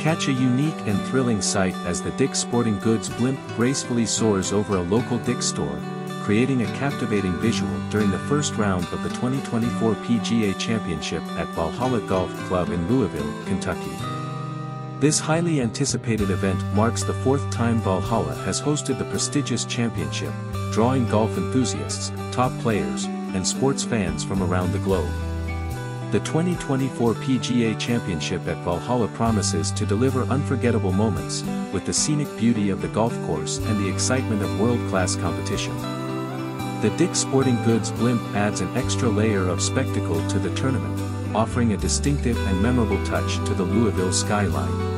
Catch a unique and thrilling sight as the Dick's Sporting Goods blimp gracefully soars over a local Dick's store, creating a captivating visual during the first round of the 2024 PGA Championship at Valhalla Golf Club in Louisville, Kentucky. This highly anticipated event marks the fourth time Valhalla has hosted the prestigious championship, drawing golf enthusiasts, top players, and sports fans from around the globe. The 2024 PGA Championship at Valhalla promises to deliver unforgettable moments, with the scenic beauty of the golf course and the excitement of world-class competition. The Dick's Sporting Goods blimp adds an extra layer of spectacle to the tournament, offering a distinctive and memorable touch to the Louisville skyline.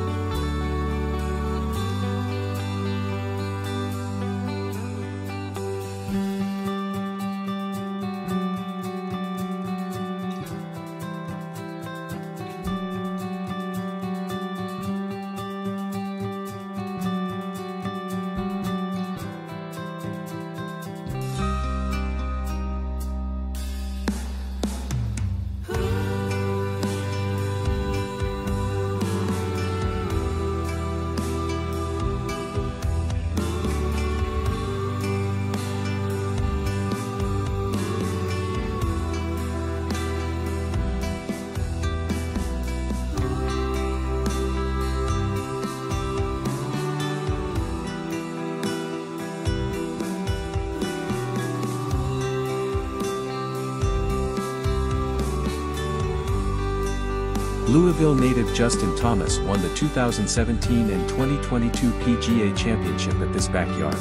Louisville native Justin Thomas won the 2017 and 2022 PGA Championship at this backyard.